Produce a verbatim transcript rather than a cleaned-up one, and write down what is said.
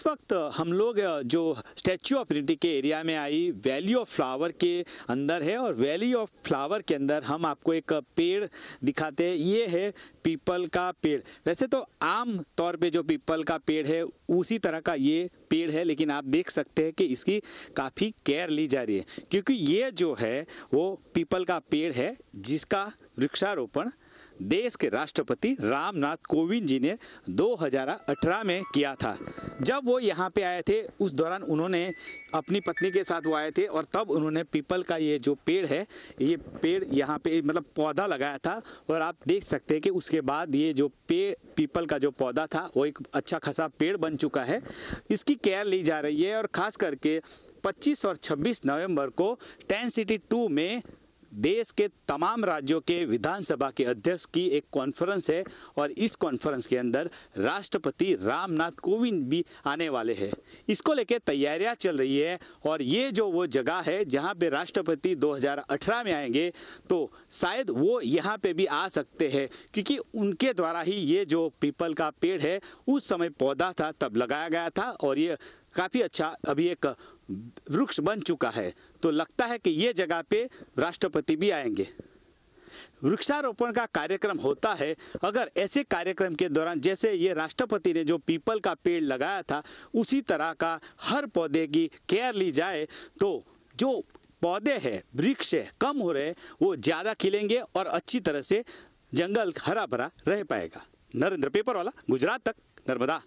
इस वक्त हम लोग जो स्टैच्यू ऑफ यूनिटी के एरिया में आई वैली ऑफ फ्लावर के अंदर है और वैली ऑफ फ्लावर के अंदर हम आपको एक पेड़ दिखाते हैं। ये है पीपल का पेड़। वैसे तो आम तौर पे जो पीपल का पेड़ है उसी तरह का ये पेड़ है, लेकिन आप देख सकते हैं कि इसकी काफ़ी केयर ली जा रही है क्योंकि ये जो है वो पीपल का पेड़ है जिसका वृक्षारोपण देश के राष्ट्रपति रामनाथ कोविंद जी ने दो हज़ार अठारह में किया था। जब वो यहाँ पे आए थे उस दौरान उन्होंने अपनी पत्नी के साथ वो आए थे और तब उन्होंने पीपल का ये जो पेड़ है ये पेड़ यहाँ पे मतलब पौधा लगाया था और आप देख सकते हैं कि उसके बाद ये जो पेड़ पीपल का जो पौधा था वो एक अच्छा खासा पेड़ बन चुका है। इसकी केयर ली जा रही है और ख़ास करके पच्चीस और छब्बीस नवंबर को टेंट सिटी टू में देश के तमाम राज्यों के विधानसभा के अध्यक्ष की एक कॉन्फ्रेंस है और इस कॉन्फ्रेंस के अंदर राष्ट्रपति रामनाथ कोविंद भी आने वाले हैं। इसको लेके तैयारियां चल रही है और ये जो वो जगह है जहां पे राष्ट्रपति दो हज़ार अठारह में आएंगे तो शायद वो यहां पे भी आ सकते हैं क्योंकि उनके द्वारा ही ये जो पीपल का पेड़ है उस समय पौधा था तब लगाया गया था और ये काफ़ी अच्छा अभी एक वृक्ष बन चुका है। तो लगता है कि ये जगह पे राष्ट्रपति भी आएंगे। वृक्षारोपण का कार्यक्रम होता है, अगर ऐसे कार्यक्रम के दौरान जैसे ये राष्ट्रपति ने जो पीपल का पेड़ लगाया था उसी तरह का हर पौधे की केयर ली जाए तो जो पौधे हैं वृक्ष है कम हो रहे वो ज़्यादा खिलेंगे और अच्छी तरह से जंगल हरा भरा रह पाएगा। नरेंद्र पेपरवाला, गुजरात तक, नर्मदा।